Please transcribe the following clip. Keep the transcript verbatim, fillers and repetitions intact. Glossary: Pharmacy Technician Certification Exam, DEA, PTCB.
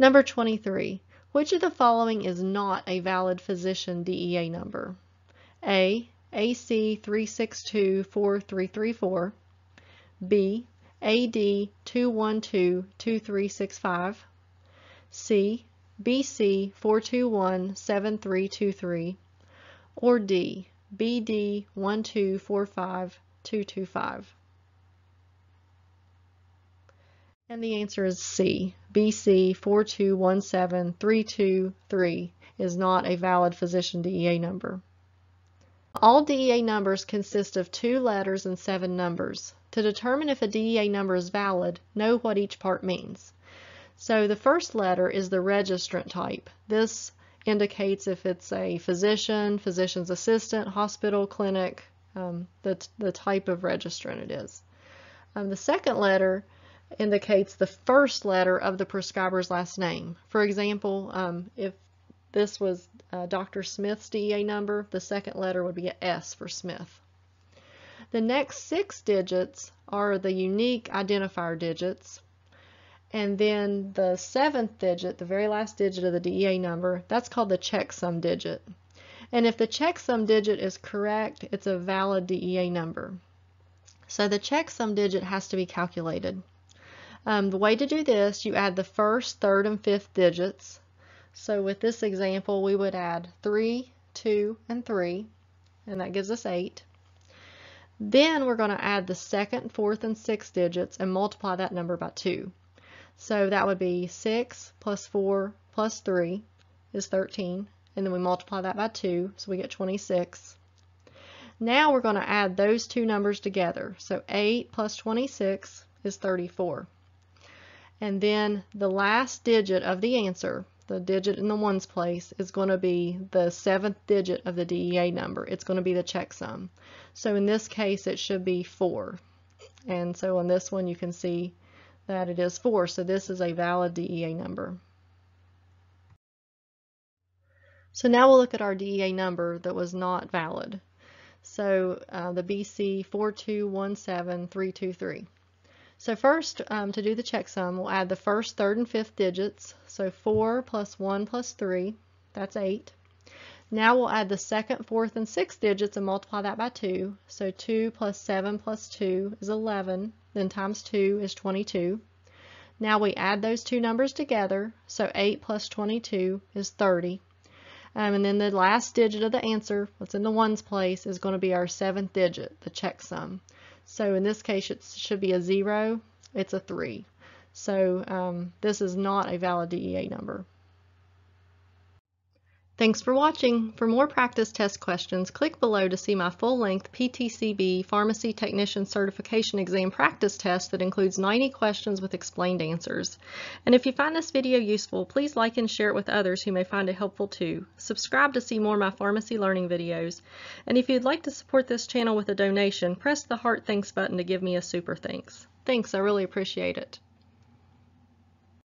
Number twenty-three, which of the following is not a valid physician D E A number? A, A C three six two four three three four, B, A D two one two two three six five, C, B C four two one seven three two three, or D, B D one two four five two two five. And the answer is C. B C four two one seven three two three is not a valid physician D E A number. All D E A numbers consist of two letters and seven numbers. To determine if a D E A number is valid, know what each part means. So the first letter is the registrant type. This indicates if it's a physician, physician's assistant, hospital, clinic, um, the, the type of registrant it is. Um, the second letter indicates the first letter of the prescriber's last name. For example, um, if this was uh, Doctor Smith's D E A number, the second letter would be an S for Smith. The next six digits are the unique identifier digits, and then the seventh digit, the very last digit of the D E A number, that's called the checksum digit. And if the checksum digit is correct, it's a valid D E A number. So the checksum digit has to be calculated. Um, the way to do this, you add the first, third, and fifth digits. So with this example, we would add three, two, and three, and that gives us eight. Then we're going to add the second, fourth, and sixth digits and multiply that number by two. So that would be six plus four plus three is thirteen, and then we multiply that by two, so we get twenty-six. Now we're going to add those two numbers together. So eight plus twenty-six is thirty-four. And then the last digit of the answer, the digit in the ones place, is going to be the seventh digit of the D E A number. It's going to be the checksum. So in this case, it should be four. And so on this one, you can see that it is four. So this is a valid D E A number. So now we'll look at our D E A number that was not valid. So uh, the B C four two one seven three two three. So first, um, to do the checksum, we'll add the first, third, and fifth digits. So four plus one plus three, that's eight. Now we'll add the second, fourth, and sixth digits and multiply that by two. So two plus seven plus two is eleven, then times two is twenty-two. Now we add those two numbers together, so eight plus twenty-two is thirty. Um, and then the last digit of the answer, what's in the ones place, is going to be our seventh digit, the checksum. So in this case, it should be a zero, it's a three. So um, this is not a valid D E A number. Thanks for watching. For more practice test questions, click below to see my full-length P T C B Pharmacy Technician Certification Exam Practice Test that includes ninety questions with explained answers. And if you find this video useful, please like and share it with others who may find it helpful too. Subscribe to see more of my pharmacy learning videos. And if you'd like to support this channel with a donation, press the heart thanks button to give me a super thanks. Thanks, I really appreciate it.